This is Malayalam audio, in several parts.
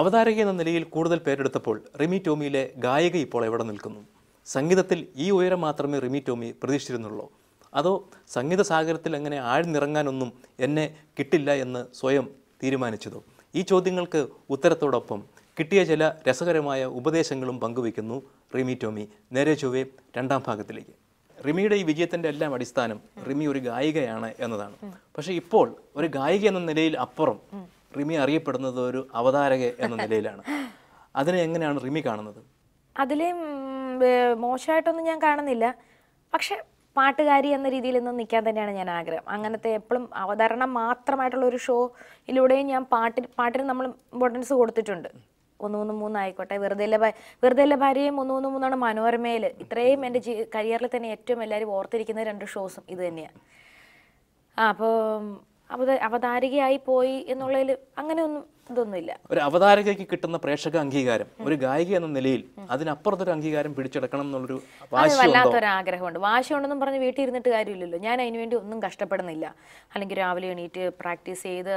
അവതാരക എന്ന നിലയിൽ കൂടുതൽ പേരെടുത്തപ്പോൾ റിമി ടോമിയിലെ ഗായിക ഇപ്പോൾ എവിടെ നിൽക്കുന്നു? സംഗീതത്തിൽ ഈ ഉയരം മാത്രമേ റിമി ടോമി പ്രതീക്ഷിച്ചിരുന്നുള്ളൂ, അതോ സംഗീത സാഗരത്തിൽ അങ്ങനെ ആഴ്ന്നിറങ്ങാനൊന്നും എന്നെ കിട്ടില്ല എന്ന് സ്വയം തീരുമാനിച്ചതോ? ഈ ചോദ്യങ്ങൾക്ക് ഉത്തരത്തോടൊപ്പം കിട്ടിയ ചില രസകരമായ ഉപദേശങ്ങളും പങ്കുവയ്ക്കുന്നു റിമി ടോമി. നേരെ ചൊവ്വേ രണ്ടാം ഭാഗത്തിലേക്ക്. റിമിയുടെ ഈ വിജയത്തിൻ്റെ എല്ലാം അടിസ്ഥാനം റിമി ഒരു ഗായികയാണ് എന്നതാണ്. പക്ഷേ ഇപ്പോൾ ഒരു ഗായിക എന്ന നിലയിൽ അപ്പുറം റിമി അറിയപ്പെടുന്നത് ഒരു അവതാരക എന്ന നിലയിലാണ്. അതിനെ എങ്ങനെയാണ് റിമി കാണുന്നത്? അതിലും മോശമായിട്ടൊന്നും ഞാൻ കാണുന്നില്ല, പക്ഷെ പാട്ടുകാരി എന്ന രീതിയിൽ ഇന്ന് നിൽക്കാൻ തന്നെയാണ് ഞാൻ ആഗ്രഹം. അങ്ങനത്തെ എപ്പോഴും അവതരണ മാത്രമായിട്ടുള്ള ഒരു ഷോയിലൂടെയും ഞാൻ പാട്ടിന് നമ്മൾ ഇമ്പോർട്ടൻസ് കൊടുത്തിട്ടുണ്ട്. 1 3 3 ആയിക്കോട്ടെ, വെറുതെ ഭാര്യയും 1 3 3 മനോരമയിൽ, ഇത്രയും എൻ്റെ കരിയറിൽ തന്നെ ഏറ്റവും എല്ലാവരും ഓർത്തിരിക്കുന്ന 2 ഷോസും ഇത് തന്നെയാണ്. അപ്പോൾ അവതാരികയായി പോയി എന്നുള്ളതിൽ അങ്ങനെയൊന്നും ഇതൊന്നുമില്ല. ഒരു അവതാരകയ്ക്ക് കിട്ടുന്ന പ്രേക്ഷക അംഗീകാരം ഒരു ഗായിക എന്ന നിലയിൽ അതിനപ്പുറത്തൊരു അംഗീകാരം പിടിച്ചെടുക്കണം എന്നുള്ളൊരു വല്ലാത്തൊരു ആഗ്രഹമുണ്ട്. വാശിയുണ്ടെന്നും പറഞ്ഞ് വീട്ടിൽ ഇരുന്നിട്ട് കാര്യമില്ലല്ലോ. ഞാൻ അതിനുവേണ്ടി ഒന്നും കഷ്ടപ്പെടുന്നില്ല. അല്ലെങ്കിൽ രാവിലെ എണീറ്റ് പ്രാക്ടീസ് ചെയ്ത്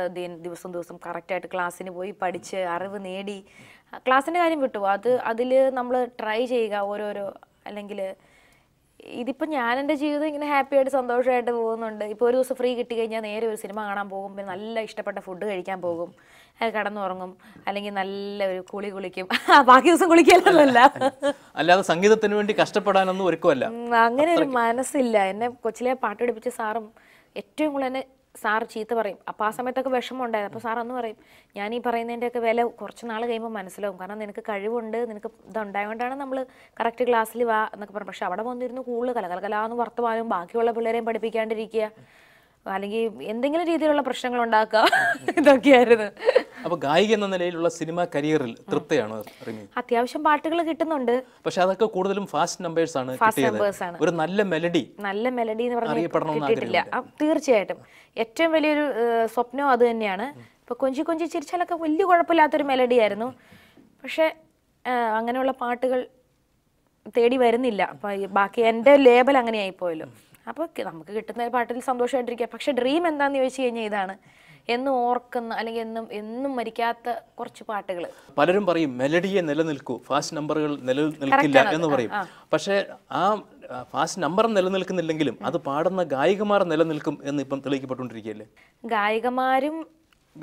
ദിവസം ദിവസം കറക്റ്റായിട്ട് ക്ലാസ്സിന് പോയി പഠിച്ച് അറിവ് നേടി, ക്ലാസ്സിൻ്റെ കാര്യം വിട്ടു, അതിൽ നമ്മൾ ട്രൈ ചെയ്യുക ഓരോരോ. അല്ലെങ്കിൽ ഇതിപ്പോൾ ഞാൻ എൻ്റെ ജീവിതം ഇങ്ങനെ ഹാപ്പിയായിട്ട് സന്തോഷമായിട്ട് പോകുന്നുണ്ട്. ഇപ്പോൾ ഒരു ദിവസം ഫ്രീ കിട്ടി കഴിഞ്ഞാൽ നേരെ ഒരു സിനിമ കാണാൻ പോകും, പിന്നെ നല്ല ഇഷ്ടപ്പെട്ട ഫുഡ് കഴിക്കാൻ പോകും, കിടന്നുറങ്ങും, അല്ലെങ്കിൽ നല്ല ഒരു കുളിക്കും. ബാക്കി ദിവസം കുളിക്കലല്ല, അല്ലാതെ സംഗീതത്തിന് വേണ്ടി കഷ്ടപ്പെടാനൊന്നും ഒരുക്കമല്ല, അങ്ങനെ ഒരു മനസ്സില്ല. എന്നെ കൊച്ചിലെ പാട്ട് പഠിപ്പിച്ച സാറും ഏറ്റവും കൂടുതൽ എന്നെ സാർ ചീത്ത പറയും. അപ്പോൾ ആ സമയത്തൊക്കെ വിഷമമുണ്ടായിരുന്നു. അപ്പോൾ സാർ അന്ന് പറയും, ഞാൻ ഈ പറയുന്നതിൻ്റെയൊക്കെ വില കുറച്ച് നാൾ കഴിയുമ്പോൾ മനസ്സിലാവും, കാരണം നിനക്ക് കഴിവുണ്ട്, നിനക്ക് ഇതുണ്ടായതുകൊണ്ടാണ് നമ്മൾ കറക്റ്റ് ക്ലാസ്സിൽ വാ എന്നൊക്കെ പറയും. പക്ഷെ അവിടെ വന്നിരുന്നു കൂടുതൽ കലകലകലാന്ന് വർത്തമാനവും ബാക്കിയുള്ള പിള്ളേരെയും പഠിപ്പിക്കാണ്ടിരിക്കുക, അല്ലെങ്കിൽ എന്തെങ്കിലും രീതിയിലുള്ള പ്രശ്നങ്ങൾ ഉണ്ടാക്കുക, ഇതൊക്കെയായിരുന്നു. അപ്പോൾ ഗായിക എന്ന നിലയിലുള്ള സിനിമ കരിയറിൽ തൃപ്തിയാണോ? അത്യാവശ്യം പാട്ടുകൾ കിട്ടുന്നുണ്ട്, പക്ഷെ അതൊക്കെ കൂടുതലും ഫാസ്റ്റ് നമ്പേഴ്സ് ആണ്. ഒരു നല്ല മെലഡി എന്ന് പറഞ്ഞാൽ കിട്ടിയിട്ടില്ല. തീർച്ചയായിട്ടും ഏറ്റവും വലിയൊരു സ്വപ്നം അത് തന്നെയാണ്. ഇപ്പൊ കൊഞ്ചി കൊഞ്ചി ചിരിച്ചാലൊക്കെ വലിയ കുഴപ്പമില്ലാത്തൊരു മെലഡി ആയിരുന്നു, പക്ഷെ അങ്ങനെയുള്ള പാട്ടുകൾ തേടി വരുന്നില്ല. അപ്പൊ ബാക്കി എൻ്റെ ലേബൽ അങ്ങനെയായിപ്പോയല്ലോ. അപ്പോൾ നമുക്ക് കിട്ടുന്ന പാട്ടിൽ സന്തോഷമായിട്ടിരിക്കുക. പക്ഷെ ഡ്രീം എന്താന്ന് ചോദിച്ചു കഴിഞ്ഞാൽ ഇതാണ്, എന്നും ഓർക്കുന്ന അല്ലെങ്കിൽ എന്നും മരിക്കാത്ത കുറച്ച് പാട്ടുകൾ. പലരും പറയും മെലഡിയെ നിലനിൽക്കൂ, ഫാസ്റ്റ് നമ്പറുകൾ നിലനിൽക്കില്ല എന്ന് പറയും. പക്ഷേ ആ ഫാസ്റ്റ് നമ്പർ നിലനിൽക്കുന്നില്ലെങ്കിലും അത് പാടുന്ന ഗായികമാർ നിലനിൽക്കും എന്ന് ഇപ്പം തെളിയിക്കപ്പെട്ടുകൊണ്ടിരിക്കുകയല്ലേ. ഗായികമാരും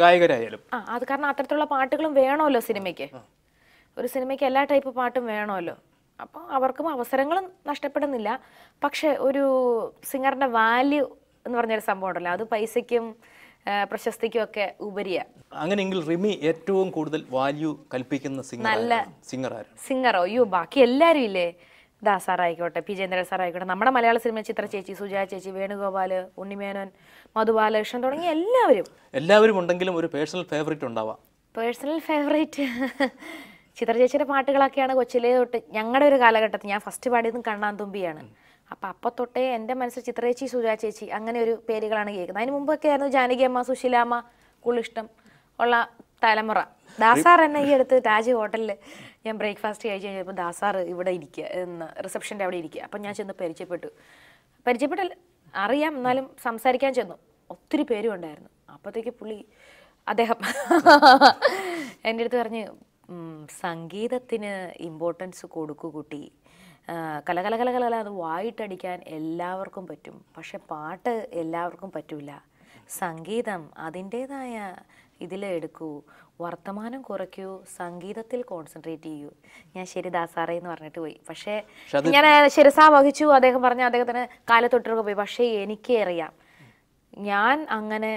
ഗായകരായാലും അത് കാരണം അത്തരത്തിലുള്ള പാട്ടുകളും വേണമല്ലോ സിനിമയ്ക്ക്. ഒരു സിനിമയ്ക്ക് എല്ലാ ടൈപ്പ് പാട്ടും വേണമല്ലോ. അപ്പോൾ അവർക്കും അവസരങ്ങളും നഷ്ടപ്പെടുന്നില്ല. പക്ഷെ ഒരു സിംഗറിൻ്റെ വാല്യൂ എന്ന് പറഞ്ഞൊരു സംഭവം ഉണ്ടല്ലോ, അത് പൈസയ്ക്കും പ്രശസ്തിക്കും ഒക്കെ ഉപരിയാണ്. അങ്ങനെയെങ്കിൽ റിമി ഏറ്റവും കൂടുതൽ വാല്യൂ കൽപ്പിക്കുന്ന സിംഗറോ? അയ്യോ, ബാക്കി എല്ലാവരും ഇല്ലേ, ദാസാറായിക്കോട്ടെ, പി ജയേന്ദ്രൻ സാറായിക്കോട്ടെ, നമ്മുടെ മലയാള സിനിമ ചിത്ര ചേച്ചി, സുജാ ചേച്ചി, വേണുഗോപാൽ, ഉണ്ണിമേനോൻ, മധുബാലകൃഷ്ണൻ തുടങ്ങിയ എല്ലാവരും ഉണ്ടെങ്കിലും ഒരു പേഴ്സണൽ ഫേവറേറ്റ് ഉണ്ടാവാം. പേഴ്സണൽ ഫേവറേറ്റ് ചിത്ര ചേച്ചിയുടെ പാട്ടുകളൊക്കെയാണ് കൊച്ചിലെ തൊട്ട്. ഞങ്ങളുടെ ഒരു കാലഘട്ടത്തിൽ ഞാൻ ഫസ്റ്റ് പാടിയതും കണ്ണാന്തുമ്പിയാണ്. അപ്പോൾ തൊട്ടേ എൻ്റെ മനസ്സിൽ ചിത്ര ചേച്ചി, സുജാ ചേച്ചി അങ്ങനെ ഒരു പേരുകളാണ് കേൾക്കുന്നത്. അതിന് മുമ്പൊക്കെ ആയിരുന്നു ജാനകിയമ്മ, സുശീലാമ്മ, കുളിഷ്ടം ഉള്ള തലമുറ. ദാസാർ എന്നെ ഈ അടുത്ത് രാജ് ഹോട്ടലിൽ ഞാൻ ബ്രേക്ക്ഫാസ്റ്റ് കഴിച്ച് കഴിഞ്ഞപ്പോൾ ദാസാർ ഇവിടെ ഇരിക്കുക എന്ന് റിസപ്ഷൻ്റെ അവിടെ ഇരിക്കുക. അപ്പം ഞാൻ ചെന്ന് പരിചയപ്പെട്ടില്ല, അറിയാം, എന്നാലും സംസാരിക്കാൻ ചെന്നു. ഒത്തിരി പേരും ഉണ്ടായിരുന്നു. അപ്പോഴത്തേക്ക് അദ്ദേഹം എൻ്റെ അടുത്ത് പറഞ്ഞ്, സംഗീതത്തിന് ഇമ്പോർട്ടൻസ് കൊടുക്കൂ കുട്ടി, കലകലകലകല അത് വായിട്ടടിക്കാൻ എല്ലാവർക്കും പറ്റും, പക്ഷെ പാട്ട് എല്ലാവർക്കും പറ്റില്ല. സംഗീതം അതിൻ്റേതായ ഇതിൽ എടുക്കൂ, വർത്തമാനം കുറയ്ക്കൂ, സംഗീതത്തിൽ കോൺസെൻട്രേറ്റ് ചെയ്യൂ. ഞാൻ ശരി ദാസാറേ എന്ന് പറഞ്ഞിട്ട് പോയി. പക്ഷേ ഞാൻ ശിരസാ വഹിച്ചു. അദ്ദേഹം പറഞ്ഞു, അദ്ദേഹത്തിന് കാലത്തൊട്ടൊക്കെ പോയി. പക്ഷേ എനിക്ക് അറിയാം, ഞാൻ അങ്ങനെ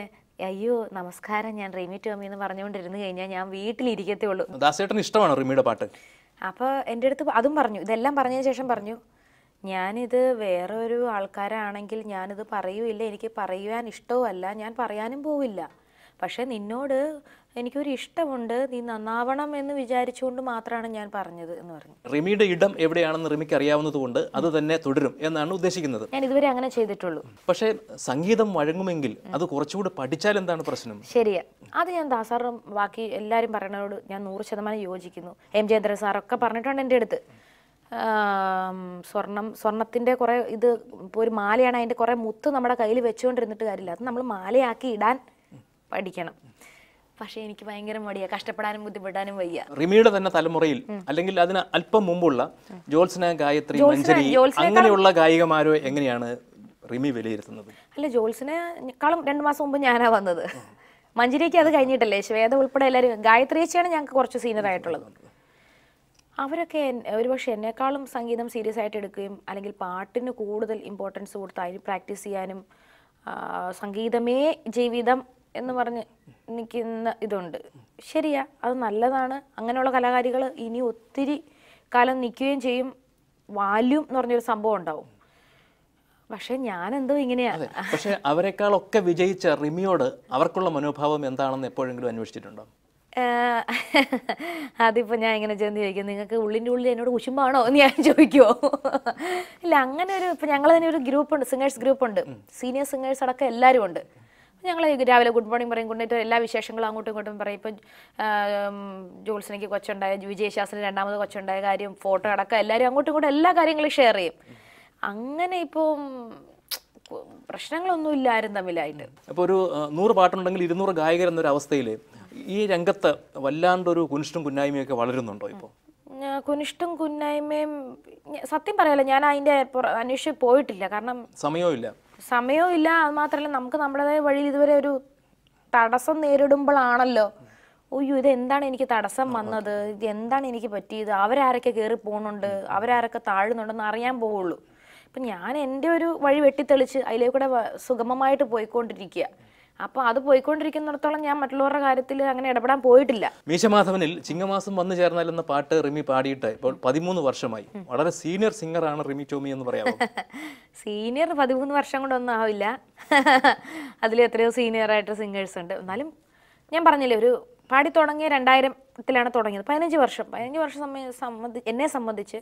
അയ്യോ നമസ്കാരം ഞാൻ റിമി ടോമി എന്ന് പറഞ്ഞുകൊണ്ടിരുന്നു കഴിഞ്ഞാൽ ഞാൻ വീട്ടിലിരിക്കത്തേ ഉള്ളൂ. ദാസേട്ടന് ഇഷ്ടമാണ് റിമിയുടെ പാട്ട്. അപ്പോൾ എൻ്റെ അടുത്ത് അതും പറഞ്ഞു. ഇതെല്ലാം പറഞ്ഞതിന് ശേഷം പറഞ്ഞു, ഞാനിത് വേറൊരു ആൾക്കാരാണെങ്കിൽ ഞാനിത് പറയൂല്ല, എനിക്ക് പറയുവാൻ ഇഷ്ടവുമല്ല, ഞാൻ പറയാനും പോവില്ല. പക്ഷേ നിന്നോട് എനിക്കൊരു ഇഷ്ടമുണ്ട്, നീ നന്നാവണം എന്ന് വിചാരിച്ചുകൊണ്ട് മാത്രമാണ് ഞാൻ പറഞ്ഞത് എന്ന് പറഞ്ഞു. റിമിയുടെ ഇടം എവിടെയാണെന്ന് റിമിക്ക് അറിയാവുന്നതുകൊണ്ട് അത് തന്നെ തുടരും എന്നാണ് ഉദ്ദേശിക്കുന്നത്. ഞാൻ ഇതുവരെ അങ്ങനെ ചെയ്തിട്ടുള്ളൂ. പക്ഷേ സംഗീതം വഴങ്ങുമെങ്കിൽ അത് കുറച്ചുകൂടി പഠിച്ചാൽ എന്താണ് പ്രശ്നം? ശരിയാ, അത് ഞാൻ ദാസാറും ബാക്കി എല്ലാവരും പറയണോട് ഞാൻ 100% യോജിക്കുന്നു. എം ജയേന്ദ്രൻ സാറൊക്കെ പറഞ്ഞിട്ടുണ്ട് എൻ്റെ അടുത്ത്. സ്വർണത്തിൻ്റെ കുറേ ഇത് ഇപ്പോൾ ഒരു മാലയാണ്, അതിൻ്റെ കുറേ മുത്ത് നമ്മുടെ കയ്യിൽ വെച്ചുകൊണ്ടിരുന്നിട്ട് കാര്യമില്ല, അത് നമ്മൾ മാലയാക്കി ഇടാൻ പഠിക്കണം. പക്ഷേ എനിക്ക് ഭയങ്കര മടിയാ, കഷ്ടപ്പെടാനും ബുദ്ധിപ്പെട്ടാനും വയ്യ. റിമിയുടെ തന്നെ തലമുറയിൽ അല്ലെങ്കിൽ അതിന് അല്പം മുമ്പുള്ള ജോത്സന, ഗായത്രി മഞ്ജരി അങ്ങനെയുള്ള ഗായികമാരോ എങ്ങനെയാണ് റിമി വിലയിരുത്തുന്നത്? അല്ല, ജോത്സനേക്കാളും 2 മാസം മുമ്പ് ഞാനാ വന്നത്. മഞ്ജരിക്ക് അത് കഴിഞ്ഞിട്ടല്ലേ. ശ്വേത ഉൾപ്പെടെ എല്ലാവരും, ഗായത്രിയച്ചയാണ് ഞങ്ങൾക്ക് കുറച്ച് സീനിയർ ആയിട്ടുള്ളത്. അവരൊക്കെ ഒരുപക്ഷെ എന്നെക്കാളും സംഗീതം സീരിയസ് ആയിട്ട് എടുക്കുകയും അല്ലെങ്കിൽ പാട്ടിന് കൂടുതൽ ഇമ്പോർട്ടൻസ് കൊടുത്ത് അതിന് പ്രാക്ടീസ് ചെയ്യാനും സംഗീതമേ ജീവിതം എന്ന് പറഞ്ഞ് നിൽക്കുന്ന ഇതുണ്ട്. ശരിയാ, അത് നല്ലതാണ്. അങ്ങനെയുള്ള കലാകാരികൾ ഇനി ഒത്തിരി കാലം നിൽക്കുകയും ചെയ്യും. വാല്യൂം എന്ന് പറഞ്ഞൊരു സംഭവം ഉണ്ടാവും. പക്ഷെ ഞാനെന്തോ ഇങ്ങനെയാണ്. പക്ഷെ അവരെക്കാളൊക്കെ വിജയിച്ച റിമിയോട് അവർക്കുള്ള മനോഭാവം എന്താണെന്ന് എപ്പോഴെങ്കിലും അന്വേഷിച്ചിട്ടുണ്ടോ? അതിപ്പോൾ ഞാൻ ഇങ്ങനെ ചെന്ന് ചോദിക്കും, നിങ്ങൾക്ക് ഉള്ളിൻ്റെ ഉള്ളിൽ എന്നോട് കുശുമ്പാണോ എന്ന് ഞാൻ ചോദിക്കുമോ? ഇല്ല, അങ്ങനെ ഒരു ഇപ്പം ഞങ്ങൾ തന്നെ ഒരു ഗ്രൂപ്പുണ്ട്, സിംഗേഴ്സ് ഗ്രൂപ്പുണ്ട്, സീനിയർ സിംഗേഴ്സ് അടക്കം എല്ലാവരും ഉണ്ട്. ഞങ്ങൾ രാവിലെ ഗുഡ് മോർണിംഗ് പറയും, ഗുഡ് നൈറ്റ്, എല്ലാ വിശേഷങ്ങളും അങ്ങോട്ടും ഇങ്ങോട്ടും പറയും. ഇപ്പം ജോത്സനയ്ക്ക് കൊച്ചുണ്ടായ, വിജയ് ശാസ്ത്രി രണ്ടാമത് കൊച്ചുണ്ടായ കാര്യം, ഫോട്ടോ അടക്കം എല്ലാവരും അങ്ങോട്ടും ഇങ്ങോട്ടും എല്ലാ കാര്യങ്ങളും ഷെയർ ചെയ്യും. അങ്ങനെ ഇപ്പോൾ പ്രശ്നങ്ങളൊന്നും ഇല്ലായിരുന്നു തമ്മിലായിട്ട്. അപ്പോൾ ഒരു 100 പാട്ടുണ്ടെങ്കിൽ 200 ഗായകർ എന്നൊരവസ്ഥയിൽ ഈ രംഗത്ത് വല്ലാണ്ടൊരു കുനിഷ്ടും കുന്നായ്മയൊക്കെ വളരുന്നുണ്ടോ? ഇപ്പോൾ കുനിഷ്ടും കുന്നായ്മയും സത്യം പറയാലോ, ഞാൻ അതിൻ്റെ അന്വേഷിച്ച് പോയിട്ടില്ല. കാരണം സമയവും ഇല്ല. അത് മാത്രമല്ല, നമുക്ക് നമ്മുടേതായ വഴിയിൽ ഇതുവരെ ഒരു തടസ്സം നേരിടുമ്പോഴാണല്ലോ അയ്യോ ഇതെന്താണ് എനിക്ക് തടസ്സം വന്നത്, ഇത് എന്താണ് എനിക്ക് പറ്റിയത്, അവരാരൊക്കെ കയറി പോകുന്നുണ്ട്, അവരാരൊക്കെ താഴുന്നുണ്ടെന്ന് അറിയാൻ പോവുള്ളൂ. അപ്പം ഞാൻ എൻ്റെ ഒരു വഴി വെട്ടിത്തെളിച്ച് അതിലേക്കൂടെ സുഗമമായിട്ട് പോയിക്കൊണ്ടിരിക്കുക. അപ്പോൾ അത് പോയിക്കൊണ്ടിരിക്കുന്നിടത്തോളം ഞാൻ മറ്റുള്ളവരുടെ കാര്യത്തിൽ അങ്ങനെ ഇടപെടാൻ പോയിട്ടില്ല. മീശമാധവനിൽ ചിങ്ങമാസം വന്നു ചേർന്നാൽ എന്ന പാട്ട് റിമി പാടിയിട്ട് ഇപ്പോൾ 13 വർഷമായി. വളരെ സീനിയർ സിംഗറാണ് റിമി ടോമി എന്ന് പറയാമോ? സീനിയർ 13 വർഷം കൊണ്ടൊന്നും ആവില്ല. അതിൽ എത്രയോ സീനിയറായിട്ട് സിംഗേഴ്സ് ഉണ്ട്. എന്നാലും ഞാൻ പറഞ്ഞില്ലേ, ഒരു പാടി തുടങ്ങിയ 2000-ത്തിലാണ് തുടങ്ങിയത്. 15 വർഷം എന്നെ സംബന്ധിച്ച്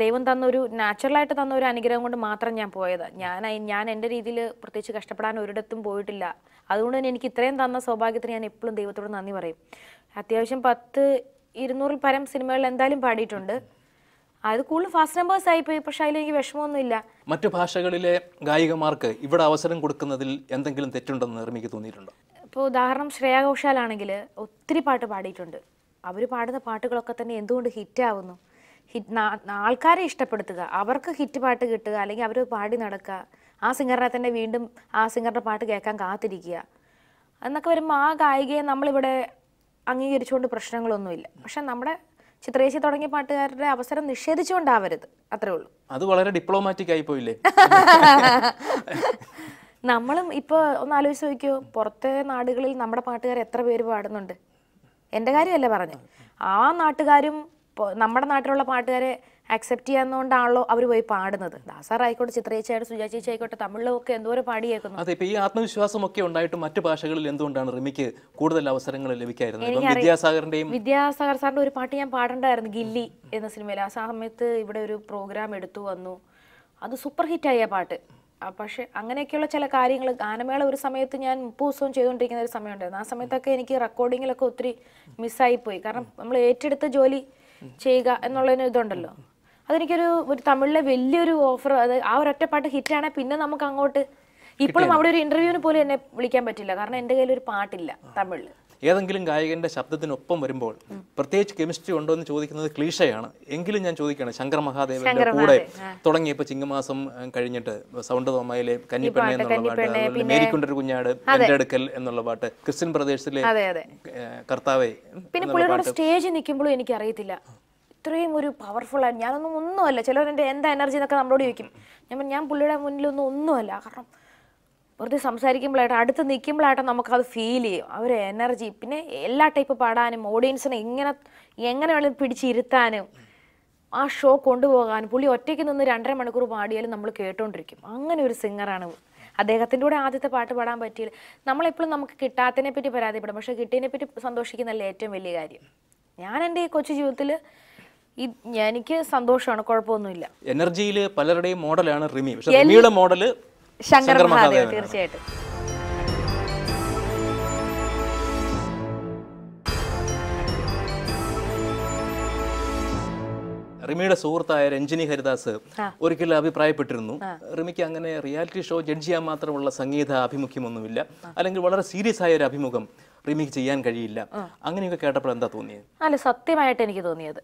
ദൈവം തന്നൊരു നാച്ചുറലായിട്ട് തന്നൊരു അനുഗ്രഹം കൊണ്ട് മാത്രം ഞാൻ പോയത്. ഞാൻ എൻ്റെ രീതിയിൽ പ്രത്യേകിച്ച് കഷ്ടപ്പെടാൻ ഒരിടത്തും പോയിട്ടില്ല. അതുകൊണ്ട് തന്നെ എനിക്ക് ഇത്രയും തന്ന സൗഭാഗ്യത്തിന് ഞാൻ എപ്പോഴും ദൈവത്തോട് നന്ദി പറയും. അത്യാവശ്യം 200-ൽ പരം സിനിമകളിൽ എന്തായാലും പാടിയിട്ടുണ്ട്. അത് കൂടുതൽ ഫാസ്റ്റ് നമ്പേഴ്സ് ആയിപ്പോയി, പക്ഷെ അതിലെനിക്ക് വിഷമമൊന്നുമില്ല. മറ്റു ഭാഷകളിലെ ഗായികമാർക്ക് ഇവിടെ അവസരം കൊടുക്കുന്നതിൽ എന്തെങ്കിലും തെറ്റുണ്ടെന്ന് റിമിക്ക് തോന്നിയിട്ടുണ്ടോ? ഇപ്പോൾ ഉദാഹരണം ശ്രേയ ഘോഷാലാണെങ്കിൽ ഒത്തിരി പാട്ട് പാടിയിട്ടുണ്ട്. അവർ പാടുന്ന പാട്ടുകളൊക്കെ തന്നെ എന്തുകൊണ്ട് ഹിറ്റാവുന്നു? ആൾക്കാരെ ഇഷ്ടപ്പെടുത്തുക, അവർക്ക് ഹിറ്റ് പാട്ട് കിട്ടുക, അല്ലെങ്കിൽ അവർ പാടി നടക്കുക, ആ സിംഗറിനെ തന്നെ വീണ്ടും ആ സിംഗറിൻ്റെ പാട്ട് കേൾക്കാൻ കാത്തിരിക്കുക എന്നൊക്കെ വരുമ്പോൾ ആ ഗായികയെ നമ്മളിവിടെ അംഗീകരിച്ചുകൊണ്ട് പ്രശ്നങ്ങളൊന്നുമില്ല. പക്ഷെ നമ്മുടെ ചിത്രേശി തുടങ്ങിയ പാട്ടുകാരുടെ അവസരം നിഷേധിച്ചുകൊണ്ടാവരുത്, അത്രേ ഉള്ളൂ. അത് വളരെ ഡിപ്ലോമാറ്റിക് ആയി പോയില്ലേ? നമ്മളും ഇപ്പോൾ ഒന്ന് ആലോചിച്ച് നോക്കിയോ, പുറത്തെ നാടുകളിൽ നമ്മുടെ പാട്ടുകാർ എത്ര പേര് പാടുന്നുണ്ട്. എൻ്റെ കാര്യമല്ല പറഞ്ഞു, ആ നാട്ടുകാരും നമ്മുടെ നാട്ടിലുള്ള പാട്ടുകാരെ അക്സെപ്റ്റ് ചെയ്യാവുന്നതുകൊണ്ടാണല്ലോ അവർ പോയി പാടുന്നത്. ദാസാറായിക്കോട്ടെ, ചിത്രേച്ചയായിട്ട്, സുജാ ചേച്ചി ആയിക്കോട്ടെ, തമിഴിലൊക്കെ എന്തോരം പാടിയേക്കുന്നു. അതെ, ഇപ്പോൾ ഈ ആത്മവിശ്വാസമൊക്കെ ഉണ്ടായിട്ട് മറ്റു ഭാഷകളിൽ എന്തുകൊണ്ടാണ് റിമിക്ക് കൂടുതൽ അവസരങ്ങൾ ലഭിക്കാതിരുന്നത്? വിദ്യാസാഗർ സാറിൻ്റെ ഒരു പാട്ട് ഞാൻ പാടേണ്ടായിരുന്നു, ഗില്ലി എന്ന സിനിമയിൽ. ആ സമയത്ത് ഇവിടെ ഒരു പ്രോഗ്രാം എടുത്തു വന്നു, അത് സൂപ്പർ ഹിറ്റായ പാട്ട്. പക്ഷെ അങ്ങനെയൊക്കെയുള്ള ചില കാര്യങ്ങൾ, ഗാനമേള ഒരു സമയത്ത് ഞാൻ 30 ദിവസവും ചെയ്തുകൊണ്ടിരിക്കുന്ന ഒരു സമയം ഉണ്ടായിരുന്നു. ആ സമയത്തൊക്കെ എനിക്ക് റെക്കോർഡിങ്ങിലൊക്കെ ഒത്തിരി മിസ്സായിപ്പോയി. കാരണം നമ്മൾ ഏറ്റെടുത്ത ജോലി ചെയ്യുക എന്നുള്ളതിന് ഇതുണ്ടല്ലോ. അതെനിക്കൊരു തമിഴിലെ വലിയൊരു ഓഫർ, അത് ആ ഒരൊറ്റപ്പാട്ട് ഹിറ്റാണെ പിന്നെ നമുക്ക് അങ്ങോട്ട് ഇപ്പോഴും അവിടെ ഒരു ഇന്റർവ്യൂവിന് പോലും എന്നെ വിളിക്കാൻ പറ്റില്ല. കാരണം എൻ്റെ കയ്യിൽ ഒരു പാട്ടില്ല തമിഴിൽ. ഏതെങ്കിലും ഗായകന്റെ ശബ്ദത്തിനൊപ്പം വരുമ്പോൾ പ്രത്യേകിച്ച് കെമിസ്ട്രി ഉണ്ടോ എന്ന് ചോദിക്കുന്നത് ക്ലീഷയാണ് എങ്കിലും ഞാൻ ചോദിക്കുകയാണ്. ശങ്കർ മഹാദേവന്റെ കൂടെ തുടങ്ങിയപ്പോൾ ചിങ്ങമാസം കഴിഞ്ഞിട്ട് സൗണ്ട് തോമയിലെ കന്നിപ്പെണ്ണ എന്നുള്ള പാട്ട്, മേരിക്കൊണ്ടൊരു കുഞ്ഞാട്, എടുക്കൽ എന്നുള്ള പാട്ട്, ക്രിസ്ത്യൻ പ്രദേശത്തിലെ കർത്താവേ, പിന്നെ പുള്ളിയുടെ സ്റ്റേജ് നിൽക്കുമ്പോഴും എനിക്കറിയത്തില്ല ഇത്രയും ഒരു പവർഫുള്ളായിട്ട് ഞാനൊന്നുമല്ല. ചിലവരെൻ്റെ എന്താ എനർജി എന്നൊക്കെ നമ്മളോട് ചോദിക്കും. ഞാൻ പുള്ളിയുടെ മുന്നിലൊന്നും ഒന്നുമല്ല. കാരണം വെറുതെ സംസാരിക്കുമ്പോഴായിട്ട്, അടുത്ത് നിൽക്കുമ്പോഴായിട്ട് നമുക്കത് ഫീൽ ചെയ്യും, അവർ എനർജി. പിന്നെ എല്ലാ ടൈപ്പ് പാടാനും, ഓഡിയൻസിനെ എങ്ങനെ വേണമെങ്കിലും പിടിച്ചിരുത്താനും, ആ ഷോ കൊണ്ടുപോകാനും. പുള്ളി ഒറ്റയ്ക്ക് നിന്ന് 2.5 മണിക്കൂർ പാടിയാലും നമ്മൾ കേട്ടോണ്ടിരിക്കും. അങ്ങനെ ഒരു സിംഗറാണ്. അദ്ദേഹത്തിൻ്റെ കൂടെ ആദ്യത്തെ പാട്ട് പാടാൻ പറ്റിയില്ല. നമ്മളെപ്പോഴും നമുക്ക് കിട്ടാത്തതിനെ പറ്റി പരാതിപ്പെടും, പക്ഷേ കിട്ടിയതിനെ പറ്റി സന്തോഷിക്കുന്നതല്ലേ ഏറ്റവും വലിയ കാര്യം. ഞാൻ എൻ്റെ ഈ കൊച്ചു ജീവിതത്തിൽ എനിക്ക് സന്തോഷമാണ്, കുഴപ്പമൊന്നുമില്ല. എനർജിയിൽ പലരുടെയും മോഡലാണ് റിമി, പക്ഷേ റിമിയുടെ മോഡൽ ശങ്കർ മഹാദേവ് തീർച്ചയായിട്ടും. റിമിയുടെ സുഹൃത്തായ രഞ്ജിനി ഹരിദാസ് ഒരിക്കലും അഭിപ്രായപ്പെട്ടിരുന്നു, റിമിക്ക് അങ്ങനെ റിയാലിറ്റി ഷോ ജഡ്ജ് ചെയ്യാൻ മാത്രമുള്ള സംഗീത ആഭിമുഖ്യമൊന്നുമില്ല, അല്ലെങ്കിൽ വളരെ സീരിയസ് ആയ ഒരു അഭിമുഖം റിമിക്ക് ചെയ്യാൻ കഴിയില്ല. അങ്ങനെയൊക്കെ കേട്ടപ്പോൾ എന്താ തോന്നിയത്? അല്ല, സത്യമായിട്ട് എനിക്ക് തോന്നിയത്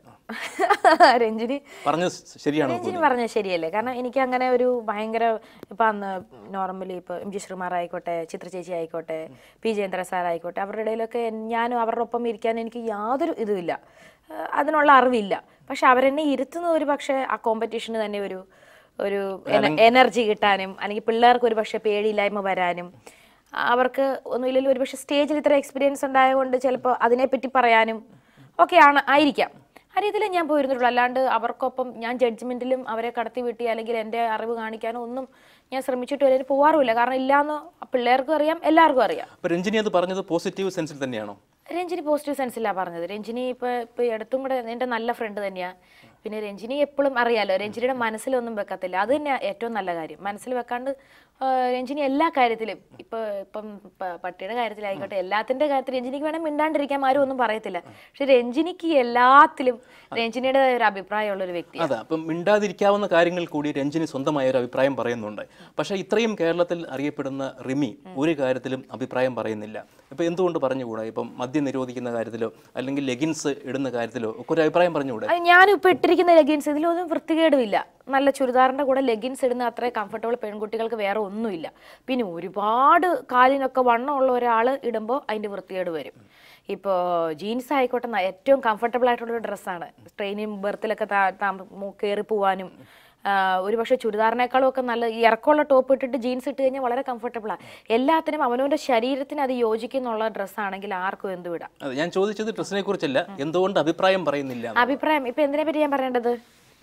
രഞ്ജിനി പറഞ്ഞത് ശരിയല്ലേ. കാരണം എനിക്ക് അങ്ങനെ ഒരു ഭയങ്കര ഇപ്പം അന്ന് നോർമലി ഇപ്പോൾ എം ജി ശ്രീമാർ ആയിക്കോട്ടെ, ചിത്ര ചേച്ചി ആയിക്കോട്ടെ, പി ജയേന്ദ്ര സാർ ആയിക്കോട്ടെ, അവരുടെ ഇടയിലൊക്കെ ഞാനും അവരുടെ ഒപ്പം ഇരിക്കാൻ എനിക്ക് യാതൊരു ഇതുമില്ല, അതിനുള്ള അറിവില്ല. പക്ഷെ അവരെന്നെ ഇരുത്തുന്ന ഒരു പക്ഷേ ആ കോമ്പറ്റീഷന് തന്നെ ഒരു ഒരു എനർജി കിട്ടാനും, അല്ലെങ്കിൽ പിള്ളേർക്ക് ഒരു പക്ഷേ പേടിയില്ലായ്മ വരാനും, അവർക്ക് ഒന്നുമില്ലെങ്കിൽ ഒരുപക്ഷെ സ്റ്റേജിൽ ഇത്ര എക്സ്പീരിയൻസ് ഉണ്ടായതുകൊണ്ട് ചിലപ്പോൾ അതിനെപ്പറ്റി പറയാനും ഒക്കെ ആണ് ആയിരിക്കാം. ആ രീതിയിലേ ഞാൻ പോയിരുന്നുള്ളൂ. അല്ലാണ്ട് അവർക്കൊപ്പം ഞാൻ ജഡ്ജ്മെൻറ്റിലും അവരെ കടത്തി വീട്ടി അല്ലെങ്കിൽ എൻ്റെ അറിവ് കാണിക്കാനോ ഒന്നും ഞാൻ ശ്രമിച്ചിട്ട് വരെ പോകാറുമില്ല. കാരണം ഇല്ലാന്ന് പിള്ളേർക്കും അറിയാം, എല്ലാവർക്കും അറിയാം. രഞ്ജിനി അത് പറഞ്ഞത് പോസിറ്റീവ് സെൻസിൽ തന്നെയാണോ? രഞ്ജിനി പോസിറ്റീവ് സെൻസിലാണ് പറഞ്ഞത്. രഞ്ജിനി ഇപ്പോൾ എടുത്തും കൂടെ എൻ്റെ നല്ല ഫ്രണ്ട് തന്നെയാണ്. പിന്നെ രഞ്ജിനി എപ്പോഴും അറിയാമല്ലോ, രഞ്ജിനിയുടെ മനസ്സിലൊന്നും വെക്കത്തില്ല. അത് തന്നെയാണ് ഏറ്റവും നല്ല കാര്യം. മനസ്സിൽ വെക്കാണ്ട് രഞ്ജിനി എല്ലാ കാര്യത്തിലും ഇപ്പം പട്ടിയുടെ കാര്യത്തിലായിക്കോട്ടെ, എല്ലാത്തിൻ്റെ കാര്യത്തിൽ രഞ്ജിനിക്ക് വേണമെങ്കിൽ മിണ്ടാണ്ടിരിക്കാൻ ആരും ഒന്നും പറയത്തില്ല. പക്ഷെ രഞ്ജിനിക്ക് എല്ലാത്തിലും രഞ്ജിനിയുടെ ഒരു അഭിപ്രായമുള്ളൊരു വ്യക്തി. അതെ, അപ്പം മിണ്ടാതിരിക്കാവുന്ന കാര്യങ്ങൾ കൂടി രഞ്ജിനി സ്വന്തമായ ഒരു അഭിപ്രായം പറയുന്നുണ്ട്. പക്ഷേ ഇത്രയും കേരളത്തിൽ അറിയപ്പെടുന്ന റിമി ഒരു കാര്യത്തിലും അഭിപ്രായം പറയുന്നില്ല. ഇപ്പം എന്തുകൊണ്ട് പറഞ്ഞുകൂടാ? ഇപ്പം മദ്യം നിരോധിക്കുന്ന കാര്യത്തിലോ അല്ലെങ്കിൽ ലെഗിൻസ് ഇടുന്ന കാര്യത്തിലോ ഒക്കെ ഒരു അഭിപ്രായം പറഞ്ഞുകൂടെ? ഞാനിപ്പോൾ ഇട്ടിരിക്കുന്ന ലെഗിൻസ് ഇതിലൊന്നും വൃത്തികേടുമില്ല. നല്ല ചുരിദാറിൻ്റെ കൂടെ ലെഗിൻസ് ഇടുന്ന അത്ര കംഫർട്ടബിൾ പെൺകുട്ടികൾക്ക് വേറെ ഒന്നുമില്ല. പിന്നെ ഒരുപാട് കാലിനൊക്കെ വണ്ണമുള്ള ഒരാൾ ഇടുമ്പോൾ അതിൻ്റെ വൃത്തികേട് വരും. ഇപ്പോൾ ജീൻസ് ആയിക്കോട്ടെ, ഏറ്റവും കംഫർട്ടബിൾ ആയിട്ടുള്ളൊരു ഡ്രസ്സാണ്. ട്രെയിനും ബെർത്തിലൊക്കെ കയറി പോവാനും ഒരുപക്ഷെ ചുരിദാറിനേക്കാളും ഒക്കെ നല്ല ഇറക്കമുള്ള ടോപ്പ് ഇട്ടിട്ട് ജീൻസ് ഇട്ട് കഴിഞ്ഞാൽ വളരെ കംഫർട്ടബിളാണ്. എല്ലാത്തിനും അവനവൻ്റെ ശരീരത്തിന് അത് യോജിക്കുന്നുള്ള ഡ്രസ്സാണെങ്കിൽ ആർക്കും എന്ത് വിടാം. ഞാൻ ചോദിച്ചത് ഡ്രസ്സിനെ കുറിച്ചല്ല, എന്തുകൊണ്ട് അഭിപ്രായം പറയുന്നില്ല. അഭിപ്രായം ഇപ്പം എന്തിനെ പറ്റി ഞാൻ പറയേണ്ടത്?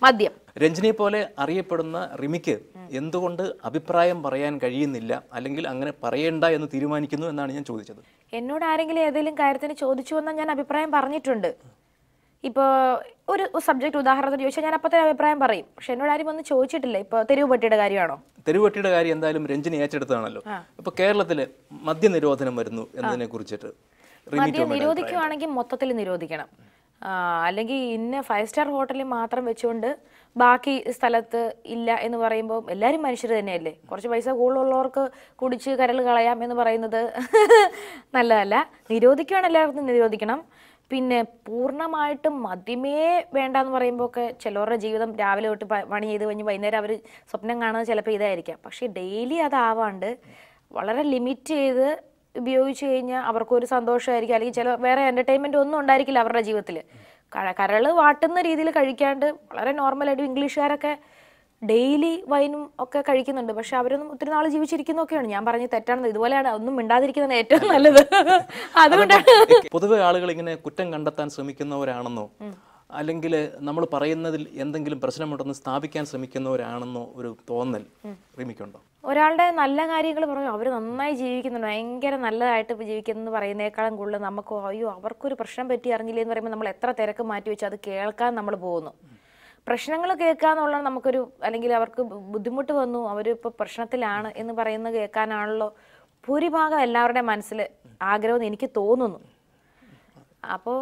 മദ്യം. രഞ്ജിനിയെ പോലെ അറിയപ്പെടുന്ന റിമിക്ക് എന്തുകൊണ്ട് അഭിപ്രായം പറയാൻ കഴിയുന്നില്ല, അല്ലെങ്കിൽ അങ്ങനെ പറയേണ്ട എന്ന് തീരുമാനിക്കുന്നു എന്നാണ് ഞാൻ ചോദിച്ചത്. എന്നോട് ആരെങ്കിലും ഏതെങ്കിലും കാര്യത്തിന് ചോദിച്ചു എന്നാൽ ഞാൻ അഭിപ്രായം പറഞ്ഞിട്ടുണ്ട്. ഇപ്പോൾ ഒരു സബ്ജക്റ്റ് ഉദാഹരണത്തിന് ചോദിച്ചാൽ ഞാൻ അപ്പത്തെ അഭിപ്രായം പറയും. പക്ഷെ എന്നോട് ആരും ഒന്നും ചോദിച്ചിട്ടില്ല. ഇപ്പോൾ തെരുവുപട്ടിയുടെ കാര്യമാണോ? തെരുവുപട്ടിയുടെ കാര്യം എന്തായാലും രഞ്ജിനി ഏറ്റെടുത്തതാണല്ലോ. ഇപ്പോൾ കേരളത്തിൽ മദ്യനിരോധനം വരുന്നു എന്നതിനെ കുറിച്ചിട്ട് മദ്യം നിരോധിക്കുകയാണെങ്കിൽ മൊത്തത്തിൽ നിരോധിക്കണം. അല്ലെങ്കിൽ ഇന്ന 5 സ്റ്റാർ ഹോട്ടലിൽ മാത്രം വെച്ചുകൊണ്ട് ബാക്കി സ്ഥലത്ത് ഇല്ല എന്ന് പറയുമ്പോൾ എല്ലാവരും മനുഷ്യർ തന്നെയല്ലേ. കുറച്ച് പൈസ കൂടുതലുള്ളവർക്ക് കുടിച്ച് കരൾ കളയാം എന്ന് പറയുന്നത് നല്ലതല്ല. നിരോധിക്കുകയാണ്, എല്ലാവർക്കും നിരോധിക്കണം. പിന്നെ പൂർണ്ണമായിട്ടും മദ്യമേ വേണ്ടെന്ന് പറയുമ്പോൾ ഒക്കെ ചിലവരുടെ ജീവിതം രാവിലെ തൊട്ട് പണി ചെയ്ത് കഴിഞ്ഞ് വൈകുന്നേരം അവർ സ്വപ്നം കാണുന്നത് ചിലപ്പോൾ ഇതായിരിക്കാം. പക്ഷേ ഡെയിലി അതാവാണ്ട് വളരെ ലിമിറ്റ് ചെയ്ത് ഉപയോഗിച്ച് കഴിഞ്ഞാൽ അവർക്കൊരു സന്തോഷമായിരിക്കും. അല്ലെങ്കിൽ ചില വേറെ എൻ്റർടൈൻമെൻ്റ് ഒന്നും ഉണ്ടായിരിക്കില്ല അവരുടെ ജീവിതത്തിൽ. കരൾ വാട്ടുന്ന രീതിയിൽ കഴിക്കാണ്ട് വളരെ നോർമലായിട്ട് ഇംഗ്ലീഷുകാരൊക്കെ ഡെയിലി വൈനും ഒക്കെ കഴിക്കുന്നുണ്ട്. പക്ഷെ അവരൊന്നും ഒത്തിരി നാൾ ജീവിച്ചിരിക്കുന്നൊക്കെയാണ്. ഞാൻ പറഞ്ഞ് തെറ്റാണ്. ഇതുപോലെയാണ് ഒന്നും മിണ്ടാതിരിക്കുന്നത് ഏറ്റവും നല്ലത്. അതുകൊണ്ടാണ് പൊതുവെ ആളുകൾ ഇങ്ങനെ കുറ്റം കണ്ടെത്താൻ ശ്രമിക്കുന്നവരാണെന്നോ അല്ലെങ്കിൽ നമ്മൾ പറയുന്നതിൽ എന്തെങ്കിലും പ്രശ്നമുണ്ടെന്ന് സ്ഥാപിക്കാൻ ശ്രമിക്കുന്നവരാണെന്നോ ഒരു തോന്നൽ റിമിക്കുണ്ടോ? ഒരാളുടെ നല്ല കാര്യങ്ങൾ പറഞ്ഞു അവർ നന്നായി ജീവിക്കുന്നുണ്ട്, ഭയങ്കര നല്ലതായിട്ട് ജീവിക്കുന്നെന്ന് പറയുന്നേക്കാളും കൂടുതൽ നമുക്ക് അയ്യോ അവർക്കൊരു പ്രശ്നം പറ്റി അറിഞ്ഞില്ലേ എന്ന് പറയുമ്പോൾ നമ്മൾ എത്ര തിരക്ക് മാറ്റി വെച്ച് അത് കേൾക്കാൻ നമ്മൾ പോകുന്നു. പ്രശ്നങ്ങൾ കേൾക്കുക എന്നുള്ളതാണ് നമുക്കൊരു, അല്ലെങ്കിൽ അവർക്ക് ബുദ്ധിമുട്ട് വന്നു അവരിപ്പോൾ പ്രശ്നത്തിലാണ് എന്ന് പറയുന്നത് കേൾക്കാനാണല്ലോ ഭൂരിഭാഗം എല്ലാവരുടെ മനസ്സിൽ ആഗ്രഹം എന്ന് എനിക്ക് തോന്നുന്നു. അപ്പോൾ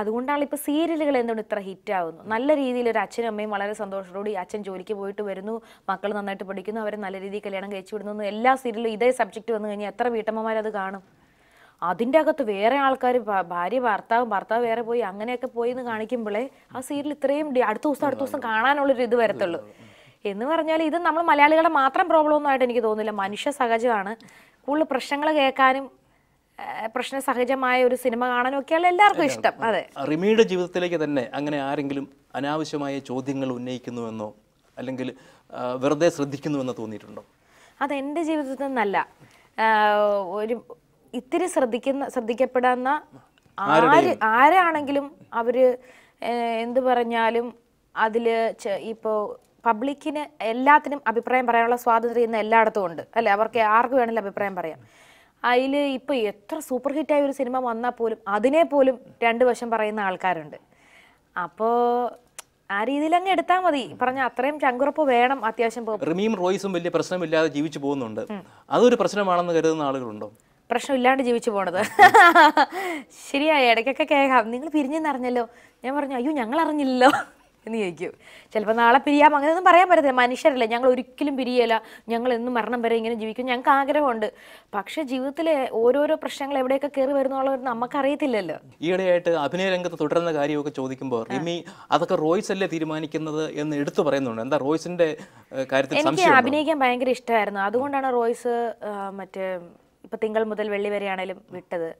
അതുകൊണ്ടാണ് ഇപ്പോൾ സീരിയലുകൾ എന്തുകൊണ്ട് ഇത്ര ഹിറ്റാവുന്നു. നല്ല രീതിയിൽ ഒരു അച്ഛനും അമ്മയും വളരെ സന്തോഷത്തോടുകൂടി അച്ഛൻ ജോലിക്ക് പോയിട്ട് വരുന്നു, മക്കൾ നന്നായിട്ട് പഠിക്കുന്നു, അവർ നല്ല രീതിയിൽ കല്യാണം കഴിച്ചു വിടുന്നു. എല്ലാ സീരിയലും ഇതേ സബ്ജക്റ്റ് വന്നു കഴിഞ്ഞാൽ എത്ര വീട്ടമ്മമാരത് കാണും. അതിൻ്റെ അകത്ത് വേറെ ആൾക്കാർ ഭാര്യ ഭർത്താവ് വേറെ പോയി അങ്ങനെയൊക്കെ പോയി എന്ന് കാണിക്കുമ്പോഴേ ആ സീരിയൽ ഇത്രയും അടുത്ത ദിവസം കാണാനുള്ളൊരു ഇത് വരത്തുള്ളൂ എന്ന് പറഞ്ഞാൽ ഇത് നമ്മൾ മലയാളികളുടെ മാത്രം പ്രോബ്ലം ഒന്നും ആയിട്ട് എനിക്ക് തോന്നുന്നില്ല. മനുഷ്യ സഹജമാണ്. കൂടുതൽ പ്രശ്നങ്ങൾ കേൾക്കാനും പ്രശ്ന സഹജമായ ഒരു സിനിമ കാണാനും ഒക്കെയാണ് എല്ലാവർക്കും ഇഷ്ടം. അതെ, റിമിയുടെ ജീവിതത്തിലേക്ക് തന്നെ അങ്ങനെ ആരെങ്കിലും അനാവശ്യമായ ചോദ്യങ്ങൾ ഉന്നയിക്കുന്നുവെന്നോ അല്ലെങ്കിൽ വെറുതെ ശ്രദ്ധിക്കുന്നുവെന്നോ തോന്നിയിട്ടുണ്ടോ? അതെൻ്റെ ജീവിതത്തിൽ നിന്നല്ല. ഒരു ഇത്തിരി ശ്രദ്ധിക്കപ്പെടുന്ന ആരാണെങ്കിലും അവർ എന്ത് പറഞ്ഞാലും അതിൽ ഇപ്പോൾ പബ്ലിക്കിന് എല്ലാത്തിനും അഭിപ്രായം പറയാനുള്ള സ്വാതന്ത്ര്യം ഇന്ന് എല്ലായിടത്തും ഉണ്ട് അല്ലേ. അവർക്ക് ആർക്ക് വേണമെങ്കിലും അഭിപ്രായം പറയാം. അതിൽ ഇപ്പോൾ എത്ര സൂപ്പർ ഹിറ്റായ ഒരു സിനിമ വന്നാൽ പോലും അതിനെ പോലും 2 വശം പറയുന്ന ആൾക്കാരുണ്ട്. അപ്പോൾ ആ രീതിയിൽ അങ്ങ് എടുത്താൽ മതി. പറഞ്ഞാൽ അത്രയും ചങ്കുറപ്പ് വേണം. അത്യാവശ്യം റിമിയും റോയ്സും വലിയ പ്രശ്നമില്ലാതെ ജീവിച്ചു പോകുന്നുണ്ട്. അതൊരു പ്രശ്നമാണെന്ന് കരുതുന്ന ആളുകളുണ്ടോ? പ്രശ്നമില്ലാണ്ട് ജീവിച്ചു പോണത് ശരിയായി. ഇടയ്ക്കൊക്കെ കേൾക്കാം, നിങ്ങൾ പിരിഞ്ഞെന്നറിഞ്ഞല്ലോ. ഞാൻ പറഞ്ഞു അയ്യോ ഞങ്ങൾ അറിഞ്ഞില്ലല്ലോ. എന്ന് ചോദിക്കും. ചിലപ്പോൾ നാളെ പിരിയാം, അങ്ങനെയൊന്നും പറയാൻ പറ്റത്തില്ല. മനുഷ്യരല്ലേ, ഞങ്ങൾ ഒരിക്കലും പിരിയല്ല, ഞങ്ങൾ എന്നും മരണം വരെ ഇങ്ങനെ ജീവിക്കും, ഞങ്ങൾക്ക് ആഗ്രഹമുണ്ട്. പക്ഷേ ജീവിതത്തിലെ ഓരോരോ പ്രശ്നങ്ങൾ എവിടെയൊക്കെ കയറി വരുന്നുള്ളത് നമുക്കറിയത്തില്ലല്ലോ. ഈയിടെയായിട്ട് അഭിനയ രംഗത്ത് തുടരുന്ന കാര്യമൊക്കെ ചോദിക്കുമ്പോൾ റിമി അതൊക്കെ റോയ്സ് അല്ലേ തീരുമാനിക്കുന്നത് എന്ന് എടുത്തു പറയുന്നുണ്ട്. എന്താ റോയ്സിന്റെ കാര്യത്തിൽ സംശയം? എനിക്ക് അഭിനയിക്കാൻ ഭയങ്കര ഇഷ്ടമായിരുന്നു, അതുകൊണ്ടാണ് റോയ്സ് മറ്റേ ഇപ്പം തിങ്കൾ മുതൽ വെള്ളി വരെയാണേലും വിട്ടത്.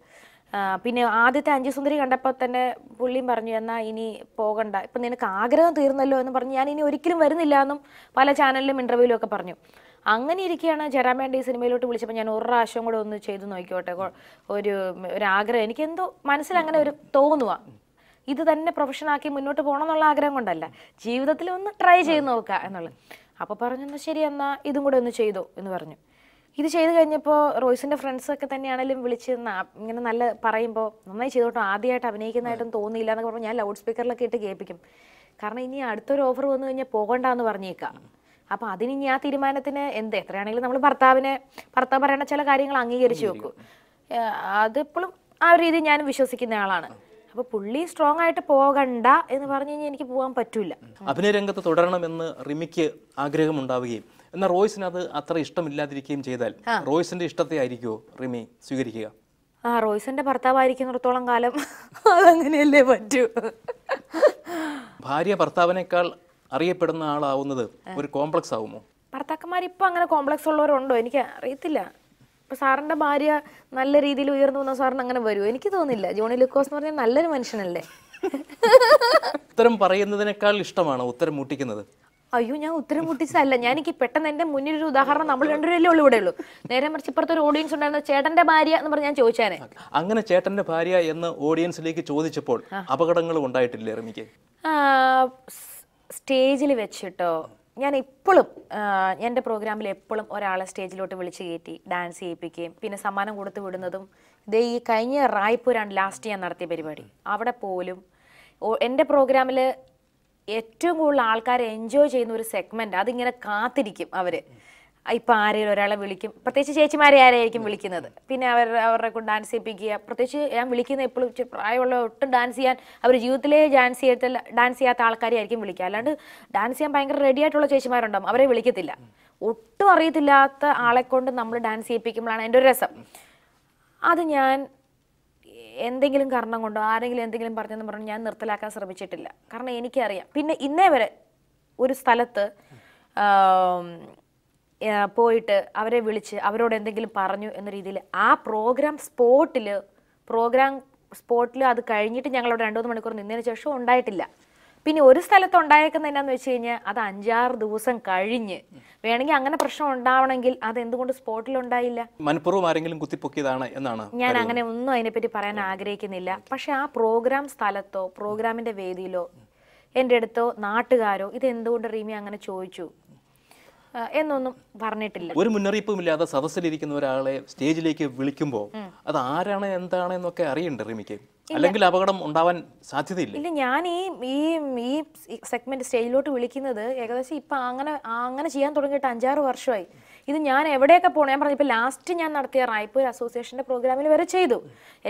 പിന്നെ ആദ്യത്തെ അഞ്ചു സുന്ദരി കണ്ടപ്പോൾ തന്നെ പുള്ളിയും പറഞ്ഞു, എന്നാൽ ഇനി പോകണ്ട, ഇപ്പം നിനക്ക് ആഗ്രഹം തീർന്നല്ലോ എന്ന് പറഞ്ഞ് ഞാൻ ഇനി ഒരിക്കലും വരുന്നില്ല എന്നും പല ചാനലിലും ഇൻ്റർവ്യൂവിലും ഒക്കെ പറഞ്ഞു. അങ്ങനെ ഇരിക്കുകയാണ് ജയറാമേൻ്റെ ഈ സിനിമയിലോട്ട് വിളിച്ചപ്പോൾ ഞാൻ ഒരു പ്രാവശ്യം കൂടെ ഒന്ന് ചെയ്തു നോക്കിക്കോട്ടെ, ഒരു ആഗ്രഹം എനിക്കെന്തോ മനസ്സിലങ്ങനെ ഒരു തോന്നുക, ഇത് തന്നെ പ്രൊഫഷനാക്കി മുന്നോട്ട് പോകണം എന്നുള്ള ആഗ്രഹം കൊണ്ടല്ല, ജീവിതത്തിൽ ഒന്ന് ട്രൈ ചെയ്ത് നോക്കുക എന്നുള്ളത്. അപ്പോൾ പറഞ്ഞു ശരി എന്നാൽ ഇതും കൂടെ ഒന്ന് ചെയ്തോ എന്ന് പറഞ്ഞു. ഇത് ചെയ്ത് കഴിഞ്ഞപ്പോൾ റോയ്സിൻ്റെ ഫ്രണ്ട്സൊക്കെ തന്നെയാണെങ്കിലും വിളിച്ച് ഇങ്ങനെ നല്ല പറയുമ്പോൾ നന്നായി ചെയ്തോട്ടോ, ആദ്യമായിട്ട് അഭിനയിക്കുന്നതായിട്ടും തോന്നിയില്ല എന്നൊക്കെ പറഞ്ഞാൽ ഞാൻ ലൗഡ് സ്പീക്കറിലൊക്കെ ഇട്ട് കേൾപ്പിക്കും. കാരണം ഇനി അടുത്തൊരു ഓഫർ വന്നു കഴിഞ്ഞാൽ പോകണ്ടെന്ന് പറഞ്ഞേക്കാം. അപ്പോൾ അതിന് ഇനി ആ തീരുമാനത്തിന് എന്ത്, എത്രയാണെങ്കിലും നമ്മൾ ഭർത്താവ് പറയേണ്ട ചില കാര്യങ്ങൾ അംഗീകരിച്ച് വെക്കും. അതെപ്പോഴും ആ ഒരു രീതി ഞാനും വിശ്വസിക്കുന്ന ആളാണ്. അപ്പോൾ പുള്ളി സ്ട്രോങ് ആയിട്ട് പോകണ്ട എന്ന് പറഞ്ഞു കഴിഞ്ഞാൽ എനിക്ക് പോകാൻ പറ്റില്ല. അഭിനയ രംഗത്ത് തുടരണമെന്ന് റിമിക്ക് ആഗ്രഹമുണ്ടാവുകയും എന്നാൽ റോയ്സിന് അത് അത്ര ഇഷ്ടമില്ലാതിരിക്കുകയും ചെയ്താൽ റോയ്സിന്റെ ഇഷ്ടത്തെ ആയിരിക്കുമോ റിമി സ്വീകരിക്കുക? ആ റോയ്സിന്റെ ഭർത്താവായിരിക്കുന്നിടത്തോളം കാലം അതങ്ങനെയല്ലേ പറ്റൂ. ഭാര്യ ഭർത്താവിനേക്കാൾ അറിയപ്പെടുന്ന ആളാവുന്നത് ഒരു കോംപ്ലക്സ് ആവുമോ? ഭർത്താക്കന്മാർ ഇപ്പം അങ്ങനെ കോംപ്ലക്സ് ഉള്ളവരുണ്ടോ എനിക്ക് അറിയത്തില്ല. ഇപ്പം സാറിൻ്റെ ഭാര്യ നല്ല രീതിയിൽ ഉയർന്നു വന്ന സാറിന് അങ്ങനെ വരുമോ? എനിക്ക് തോന്നില്ല. ജോണി ലൂക്കോസ് എന്ന് പറഞ്ഞാൽ നല്ലൊരു മനുഷ്യനല്ലേ. ഉത്തരം പറയുന്നതിനേക്കാൾ ഇഷ്ടമാണോ ഉത്തരം മുട്ടിക്കുന്നത്? അയ്യോ, ഞാൻ ഉത്തരം മുട്ടിച്ചതല്ല. ഞാനെനിക്ക് പെട്ടെന്ന് എൻ്റെ മുന്നിൽ ഒരു ഉദാഹരണം, നമ്മൾ രണ്ടുപേരല്ലേ ഉള്ളൂ ഇവിടെ ഉള്ളൂ. നേരെ മറിച്ച് ഇപ്പുറത്തെ ഒരു ഓഡിയൻസ് ഉണ്ടായിരുന്ന ചേട്ടൻ്റെ ഭാര്യ എന്ന് പറഞ്ഞാൽ ഞാൻ ചോദിച്ചാനേ. അങ്ങനെ ചേട്ടൻ്റെ ഭാര്യ എന്ന് ഓഡിയൻസിലേക്ക് ചോദിച്ചപ്പോൾ അപകടങ്ങളും ഉണ്ടായിട്ടില്ലേ റിമിക്ക്? സ്റ്റേജിൽ വെച്ചിട്ടോ ഞാൻ എപ്പോഴും എൻ്റെ പ്രോഗ്രാമിൽ എപ്പോഴും ഒരാളെ സ്റ്റേജിലോട്ട് വിളിച്ച് കയറ്റി ഡാൻസ് ചെയ്യിപ്പിക്കുകയും പിന്നെ സമ്മാനം കൊടുത്തു വിടുന്നതും ഇതേ ഈ കഴിഞ്ഞ റായ്പൂരാണ് ലാസ്റ്റ് ഞാൻ നടത്തിയ പരിപാടി. അവിടെ പോലും എൻ്റെ പ്രോഗ്രാമിൽ ഏറ്റവും കൂടുതൽ ആൾക്കാർ എൻജോയ് ചെയ്യുന്ന ഒരു സെഗ്മെൻ്റ്, അതിങ്ങനെ കാത്തിരിക്കും അവർ. ഇപ്പം ആരെങ്കിലും ഒരാളെ വിളിക്കും, പ്രത്യേകിച്ച് ചേച്ചിമാരെ ആരെയായിരിക്കും വിളിക്കുന്നത്, പിന്നെ അവരുടെ കൂടെ ഡാൻസ് ചെയ്യിപ്പിക്കുക. പ്രത്യേകിച്ച് ഞാൻ വിളിക്കുന്ന എപ്പോഴും പ്രായമുള്ള ഒട്ടും ഡാൻസ് ചെയ്യാൻ അവർ ജീവിതത്തിലെ ഡാൻസ് ചെയ്യാത്ത ആൾക്കാരെയായിരിക്കും വിളിക്കുക. അല്ലാണ്ട് ഡാൻസ് ചെയ്യാൻ ഭയങ്കര റെഡി ആയിട്ടുള്ള ചേച്ചിമാരുണ്ടാവും, അവരെ വിളിക്കത്തില്ല. ഒട്ടും അറിയത്തില്ലാത്ത ആളെ കൊണ്ട് നമ്മൾ ഡാൻസ് ചെയ്യിപ്പിക്കുമ്പോഴാണ് എൻ്റെ ഒരു രസം. അത് ഞാൻ എന്തെങ്കിലും കാരണം കൊണ്ടോ ആരെങ്കിലും എന്തെങ്കിലും പറഞ്ഞെന്ന് പറഞ്ഞ് ഞാൻ നിർത്തലാക്കാൻ ശ്രമിച്ചിട്ടില്ല, കാരണം എനിക്കറിയാം. പിന്നെ ഇന്നേ വരെ ഒരു സ്ഥലത്ത് പോയിട്ട് അവരെ വിളിച്ച് അവരോട് എന്തെങ്കിലും പറഞ്ഞു എന്ന രീതിയിൽ ആ പ്രോഗ്രാം സ്പോട്ടിൽ അത് കഴിഞ്ഞിട്ട് ഞങ്ങളവിടെ 2-3 മണിക്കൂർ നിന്നതിന് ശേഷം ഉണ്ടായിട്ടില്ല. പിന്നെ ഒരു സ്ഥലത്ത് ഉണ്ടായേക്കുന്ന എന്നാന്ന് വെച്ച് കഴിഞ്ഞാൽ അത് 5-6 ദിവസം കഴിഞ്ഞ് വേണമെങ്കിൽ, അങ്ങനെ പ്രശ്നം ഉണ്ടാവണമെങ്കിൽ അത് എന്തുകൊണ്ട് സ്പോട്ടിൽ ഉണ്ടായില്ല? മനഃപൂർവ്വം ആരെങ്കിലും കുത്തിപ്പൊക്കിയതാണ് എന്നാണ്. ഞാൻ അങ്ങനെ ഒന്നും അതിനെപ്പറ്റി പറയാൻ ആഗ്രഹിക്കുന്നില്ല. പക്ഷെ ആ പ്രോഗ്രാം സ്ഥലത്തോ പ്രോഗ്രാമിൻ്റെ വേദിയിലോ എൻ്റെ അടുത്തോ നാട്ടുകാരോ ഇതെന്തുകൊണ്ട് റീമി അങ്ങനെ ചോദിച്ചു എന്നൊന്നും പറഞ്ഞിട്ടില്ല. ഒരു മുന്നറിയിപ്പും ഇല്ലാതെ സദസ്സിലിരിക്കുന്ന ഒരാളെ സ്റ്റേജിലേക്ക് വിളിക്കുമ്പോൾ അത് ആരാണ് എന്താണ് എന്നൊക്കെ അറിയണ്ട റിമിക്ക്, അല്ലെങ്കിൽ അപകടം ഉണ്ടാവാൻ സാധ്യതയില്ല. ഇല്ല, ഞാൻ ഈ സെഗ്മെന്റ് സ്റ്റേജിലോട്ട് വിളിക്കുന്നത് ഏകദേശം ഇപ്പം അങ്ങനെ ചെയ്യാൻ തുടങ്ങിയിട്ട് 5-6 വർഷമായി. ഇത് ഞാൻ എവിടെയൊക്കെ പോകണം, ഞാൻ പറഞ്ഞു ഇപ്പം ലാസ്റ്റ് ഞാൻ നടത്തിയ റായ്പൂർ അസോസിയേഷൻ്റെ പ്രോഗ്രാമിൽ വരെ ചെയ്തു.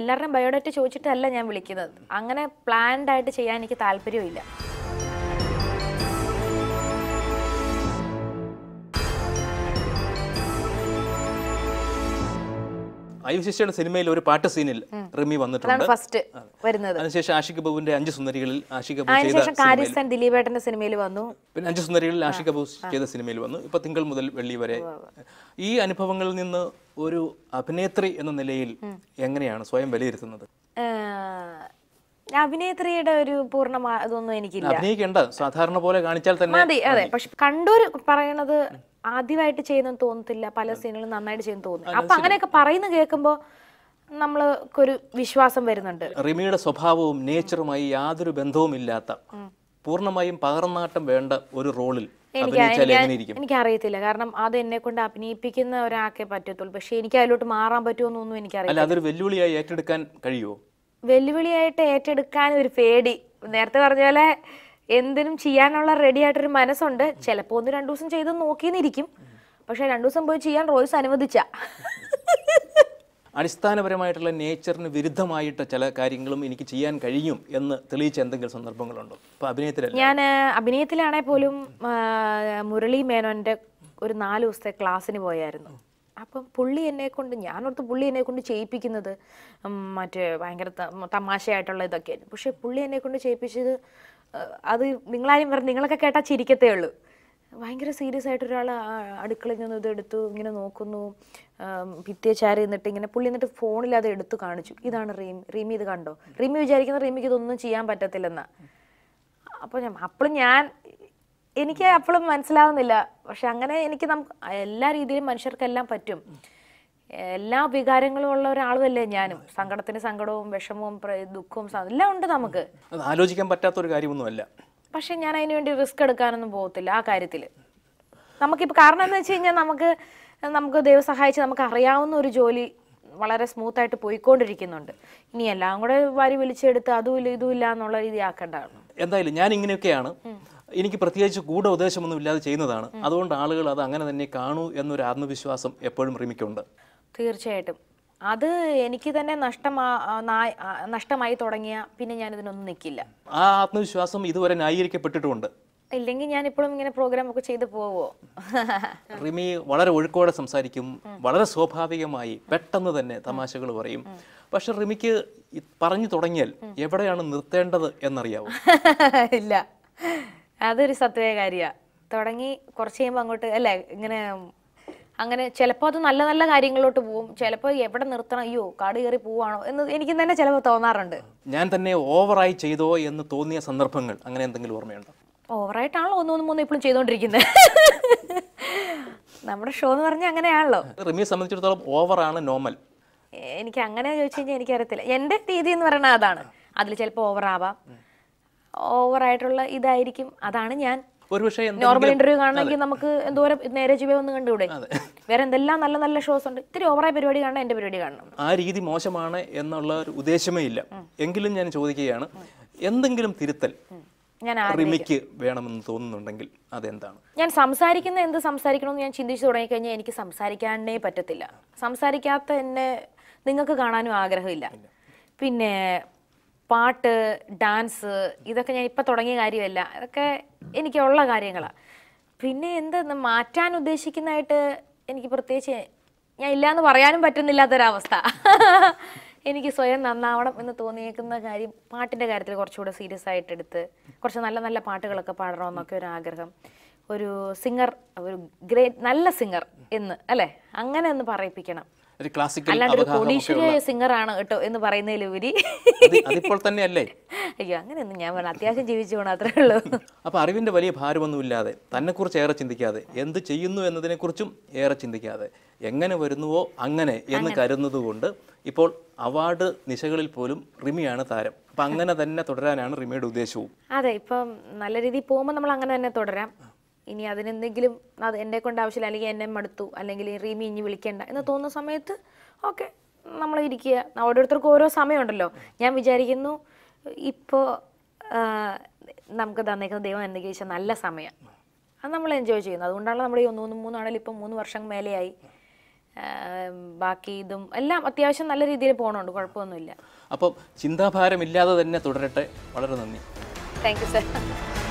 എല്ലാവരുടെയും ബയോഡേറ്റ ചോദിച്ചിട്ടല്ല ഞാൻ വിളിക്കുന്നത്, അങ്ങനെ പ്ലാൻഡായിട്ട് ചെയ്യാൻ എനിക്ക് താല്പര്യമില്ല. ഐവിശിഷ്ടയുടെ സിനിമയിൽ ഒരു പാട്ട് സീനിൽ റിമി വന്നിട്ടുണ്ട്, ഫസ്റ്റ് വരുന്നത്. അതിനുശേഷം ആഷിഖ് അബൂവിന്റെ 5 സുന്ദരികളിൽ ആഷിഖ് അബൂ ചെയ്ത, ദിലീപേട്ടന്റെ സിനിമയിൽ വന്നു, പിന്നെ 5 സുന്ദരികളിൽ ആഷിഖ് അബൂ ചെയ്ത സിനിമയിൽ വന്നു, ഇപ്പൊ തിങ്കൾ മുതൽ വെള്ളി വരെ. ഈ അനുഭവങ്ങളിൽ നിന്ന് ഒരു അഭിനേത്രി എന്ന നിലയിൽ എങ്ങനെയാണ് സ്വയം വിലയിരുത്തുന്നത്? അഭിനേത്രിയുടെ ഒരു പൂർണ്ണമായ അതൊന്നും എനിക്കില്ല. അഭിനയിക്കേണ്ട, സാധാരണ പോലെ കാണിച്ചാൽ തന്നെ മതി. അതെ, പക്ഷെ കണ്ടൂർ പറയണത് ആദ്യമായിട്ട് ചെയ്യുന്നെന്ന് തോന്നത്തില്ല, പല സീനുകളും നന്നായിട്ട് ചെയ്യുന്ന തോന്നുന്നു. അപ്പൊ അങ്ങനെയൊക്കെ പറയുന്ന കേൾക്കുമ്പോൾ നമ്മൾക്കൊരു വിശ്വാസം വരുന്നുണ്ട്. റിമിയുടെ സ്വഭാവവും നേച്ചറുമായി യാതൊരു ബന്ധവും ഇല്ലാത്ത പൂർണ്ണമായും പകർന്നാട്ടം വേണ്ട ഒരു റോളിൽ എനിക്കറിയത്തില്ല, കാരണം അത് എന്നെ കൊണ്ട് അഭിനയിപ്പിക്കുന്ന ഒരാൾക്കേ പറ്റത്തുള്ളൂ. പക്ഷെ എനിക്ക് അതിലോട്ട് മാറാൻ പറ്റുമെന്നൊന്നും എനിക്കറിയില്ല. അതൊരു വെല്ലുവിളിയായി ഏറ്റെടുക്കാൻ കഴിയുമോ? വെല്ലുവിളിയായിട്ട് ഏറ്റെടുക്കാൻ ഒരു പേടി, നേരത്തെ പറഞ്ഞ പോലെ എന്തിനും ചെയ്യാനുള്ള റെഡി ആയിട്ടൊരു മനസ്സുണ്ട്. ചിലപ്പോൾ 1-2 ദിവസം ചെയ്ത് നോക്കിയെന്നിരിക്കും, പക്ഷെ 2 ദിവസം പോയി ചെയ്യാൻ റോയ്സ് അനുവദിച്ച അടിസ്ഥാനപരമായിട്ടുള്ള നേച്ചറിന് വിരുദ്ധമായിട്ട് ചില കാര്യങ്ങളും എനിക്ക് ചെയ്യാൻ കഴിയും എന്ന് തെളിയിച്ച എന്തെങ്കിലും സന്ദർഭങ്ങളുണ്ടോ? അപ്പോൾ അഭിനയത്തിലല്ല, ഞാൻ അഭിനയത്തിലാണെ പോലും മുരളി മേനോൻ്റെ ഒരു 4 ദിവസത്തെ ക്ലാസ്സിന് പോയായിരുന്നു. അപ്പം പുള്ളി എന്നെ കൊണ്ട്, ഞാനോർത്ത് പുള്ളി എന്നെ കൊണ്ട് ചെയ്യിപ്പിക്കുന്നത് മറ്റേ ഭയങ്കര തമാശയായിട്ടുള്ള ഇതൊക്കെയായിരുന്നു. പക്ഷേ പുള്ളി എന്നെ കൊണ്ട് ചെയ്യിപ്പിച്ചത് അത് നിങ്ങളാരും പറഞ്ഞു നിങ്ങളൊക്കെ കേട്ടാൽ ചിരിക്കത്തേ ഉള്ളൂ. ഭയങ്കര സീരിയസ് ആയിട്ട് ഒരാൾ അടുക്കളയിൽ നിന്ന് ഇതെടുത്തു ഇങ്ങനെ നോക്കുന്നു, ഭിത്തിയെ ചാരി നിന്നിട്ട് ഇങ്ങനെ പുള്ളി എന്നിട്ട് ഫോണിൽ അത് എടുത്തു കാണിച്ചു. ഇതാണ് റീമി, റീമി ഇത് കണ്ടോ. റീമി വിചാരിക്കുന്ന റീമിക്ക് ഇതൊന്നും ചെയ്യാൻ പറ്റത്തില്ലെന്നാ. അപ്പോഴും എനിക്ക് അപ്പോഴും മനസ്സിലാവുന്നില്ല. പക്ഷെ അങ്ങനെ എനിക്ക് എല്ലാ രീതിയിലും മനുഷ്യർക്കെല്ലാം പറ്റും. എല്ലാ വികാരങ്ങളും ഉള്ള ഒരാളുമല്ലേ ഞാനും. സങ്കടത്തിന് സങ്കടവും വിഷമവും ദുഃഖവും എല്ലാം ഉണ്ട് നമുക്ക്, ആലോചിക്കാൻ പറ്റാത്തൊരു കാര്യമൊന്നുമല്ല. പക്ഷെ ഞാൻ അതിന് വേണ്ടി റിസ്ക് എടുക്കാനൊന്നും പോകത്തില്ല ആ കാര്യത്തിൽ. നമുക്കിപ്പോൾ കാരണം എന്ന് വെച്ച് കഴിഞ്ഞാൽ നമുക്ക് ദൈവം സഹായിച്ച് നമുക്ക് അറിയാവുന്ന ഒരു ജോലി വളരെ സ്മൂത്തായിട്ട് പോയിക്കൊണ്ടിരിക്കുന്നുണ്ട്. ഇനി എല്ലാം കൂടെ വാരി വിളിച്ചെടുത്ത് അതുമില്ല ഇതുമില്ല എന്നുള്ള രീതി ആക്കേണ്ടതാണ്. എന്തായാലും ഞാൻ ഇങ്ങനെയൊക്കെയാണ്, എനിക്ക് പ്രത്യേകിച്ച് ഗൂഢോദ്ദേശമൊന്നും ഇല്ലാതെ ചെയ്യുന്നതാണ്. അതുകൊണ്ട് ആളുകൾ അത് അങ്ങനെ തന്നെ കാണൂ എന്നൊരു ആത്മവിശ്വാസം എപ്പോഴും റിമിക്കുണ്ട്. തീർച്ചയായിട്ടും അത് എനിക്ക് തന്നെ നഷ്ടമായി തുടങ്ങിയ പിന്നെ ഞാൻ ഇതിനൊന്നും നിൽക്കില്ല. ആ ആത്മവിശ്വാസം ഇതുവരെ ന്യായീകരിക്കപ്പെട്ടിട്ടുണ്ട്. ഇല്ലെങ്കിൽ ഞാൻ ഇപ്പോഴും ഇങ്ങനെ പ്രോഗ്രാം ഒക്കെ ചെയ്തു പോവോ? റിമി വളരെ ഒഴുക്കോടെ സംസാരിക്കും, വളരെ സ്വാഭാവികമായി പെട്ടെന്ന് തന്നെ തമാശകൾ പറയും. പക്ഷെ റിമിക്ക് പറഞ്ഞു തുടങ്ങിയാൽ എവിടെയാണ് നിർത്തേണ്ടത് എന്നറിയാവോ? ഇല്ല, അതൊരു സത്യ കാര്യമാണ്. തുടങ്ങി കുറച്ച് കഴിയുമ്പോൾ അങ്ങോട്ട് അല്ലേ അങ്ങനെ ചിലപ്പോൾ അത് നല്ല നല്ല കാര്യങ്ങളിലോട്ട് പോവും. ചിലപ്പോൾ എവിടെ നിർത്തണം, അയ്യോ കാട് കയറി പോവാണോ എന്ന് എനിക്ക് തന്നെ ചിലപ്പോൾ തോന്നാറുണ്ട്. ഞാൻ തന്നെ ഓവറായി ചെയ്തോ എന്ന് തോന്നിയ സന്ദർഭങ്ങൾ അങ്ങനെ എന്തെങ്കിലും ഓർമ്മയുണ്ടോ? ഓവറായിട്ടാണല്ലോ 1, 3 ഇപ്പോഴും ചെയ്തുകൊണ്ടിരിക്കുന്നത്. നമ്മുടെ ഷോ എന്ന് പറഞ്ഞാൽ അങ്ങനെയാണല്ലോ. റിമിയെ സംബന്ധിച്ചിടത്തോളം ഓവറാണ് നോർമൽ. എനിക്ക് അങ്ങനെ ചോദിച്ചു കഴിഞ്ഞാൽ എനിക്കറിയത്തില്ല. എൻ്റെ രീതി എന്ന് പറയുന്നത് അതാണ്. അതിൽ ചിലപ്പോൾ ഓവറാവാം, ഓവറായിട്ടുള്ള ഇതായിരിക്കും. അതാണ് ഞാൻ. ഒരുപക്ഷെ നോർമൽ ഇന്റർവ്യൂ കാണണമെങ്കിൽ നമുക്ക് എന്തോരം നേരെ ചുവേ ഒന്ന് കണ്ടുകൂടെ? വേറെ എന്തെല്ലാം നല്ല നല്ല ഷോസ് ഉണ്ട്. ഇത്തിരി ഓവറായ പരിപാടി കാണണം, എൻ്റെ പരിപാടി കാണണം. ആ രീതി മോശമാണ് എന്നുള്ള ഒരു ഉദ്ദേശമേ ഇല്ല. എങ്കിലും ഞാൻ ചോദിക്കുകയാണ്, എന്തെങ്കിലും തിരുത്തൽ റിമിക്ക് വേണമെന്ന് തോന്നുന്നുണ്ടെങ്കിൽ അതെന്താണ്? ഞാൻ സംസാരിക്കുന്ന എന്ത് സംസാരിക്കണമെന്ന് ഞാൻ ചിന്തിച്ചു തുടങ്ങിക്കഴിഞ്ഞാൽ എനിക്ക് സംസാരിക്കാനേ പറ്റത്തില്ല. സംസാരിക്കാത്ത എന്നെ നിങ്ങൾക്ക് കാണാനും ആഗ്രഹമില്ല. പിന്നെ പാട്ട്, ഡാൻസ്, ഇതൊക്കെ ഞാൻ ഇപ്പം തുടങ്ങിയ കാര്യമല്ല. അതൊക്കെ എനിക്കുള്ള കാര്യങ്ങളാണ്. പിന്നെ എന്തെന്ന് മാറ്റാൻ ഉദ്ദേശിക്കുന്നതായിട്ട് എനിക്ക് പ്രത്യേകിച്ച് ഞാൻ ഇല്ലയെന്ന് പറയാനും പറ്റുന്നില്ലാത്തൊരവസ്ഥ. എനിക്ക് സ്വയം നന്നാവണം എന്ന് തോന്നിയേക്കുന്ന കാര്യം, പാട്ടിൻ്റെ കാര്യത്തിൽ കുറച്ചുകൂടെ സീരിയസ് ആയിട്ട് എടുത്ത് കുറച്ച് നല്ല നല്ല പാട്ടുകളൊക്കെ പാടണമെന്നൊക്കെ ഒരു ആഗ്രഹം. ഒരു സിംഗർ, ഒരു ഗ്രേറ്റ് നല്ല സിംഗർ എന്ന് അല്ലേ, അങ്ങനെ ഒന്ന് പറയിപ്പിക്കണം. അല്ലാണ്ട് കോടീശ്വര സിംഗറാണ് കേട്ടോ എന്ന് പറയുന്നതിലുപരി അയ്യോ അങ്ങനെയൊന്നും ഞാൻ പറഞ്ഞു, അത്യാവശ്യം ജീവിച്ചു പോകണം, അത്രേ ഉള്ളൂ. അപ്പൊ അറിവിന്റെ വലിയ ഭാരമൊന്നുമില്ലാതെ, തന്നെ കുറിച്ച് ഏറെ ചിന്തിക്കാതെ, എന്ത് ചെയ്യുന്നു എന്നതിനെ കുറിച്ചും ഏറെ ചിന്തിക്കാതെ, എങ്ങനെ വരുന്നുവോ അങ്ങനെ എന്ന് കരുതുന്നത് കൊണ്ട് ഇപ്പോൾ അവാർഡ് നിശകളിൽ പോലും റിമിയാണ് താരം. അപ്പൊ അങ്ങനെ തന്നെ തുടരാനാണ് റിമിയുടെ ഉദ്ദേശവും. അതെ, ഇപ്പം നല്ല രീതിയിൽ പോകുമ്പോൾ നമ്മൾ അങ്ങനെ തന്നെ തുടരാം. ഇനി അതിനെന്തെങ്കിലും അത് എന്നെ കൊണ്ട് ആവശ്യമില്ല, അല്ലെങ്കിൽ എന്നെ മടുത്തു, അല്ലെങ്കിൽ റീമി ഇനി വിളിക്കേണ്ട എന്ന് തോന്നുന്ന സമയത്ത് ഓക്കെ നമ്മൾ ഇരിക്കുക. ഓരോരുത്തർക്കും ഓരോ സമയമുണ്ടല്ലോ. ഞാൻ വിചാരിക്കുന്നു ഇപ്പോൾ നമുക്ക് തന്നേക്കുന്ന ദൈവം എന്തെങ്കിലും ചോദിച്ചാൽ നല്ല സമയം, അത് നമ്മൾ എൻജോയ് ചെയ്യുന്നത്. അതുകൊണ്ടാണ് നമ്മൾ ഈ 1, 3 ആണെങ്കിലും ഇപ്പം 3 വർഷം മേലെയായി. ബാക്കി ഇതും എല്ലാം അത്യാവശ്യം നല്ല രീതിയിൽ പോകണമുണ്ട്, കുഴപ്പമൊന്നുമില്ല. അപ്പോൾ ചിന്താഭാരമില്ലാതെ തന്നെ തുടരട്ടെ. വളരെ നന്ദി. Thank you sir.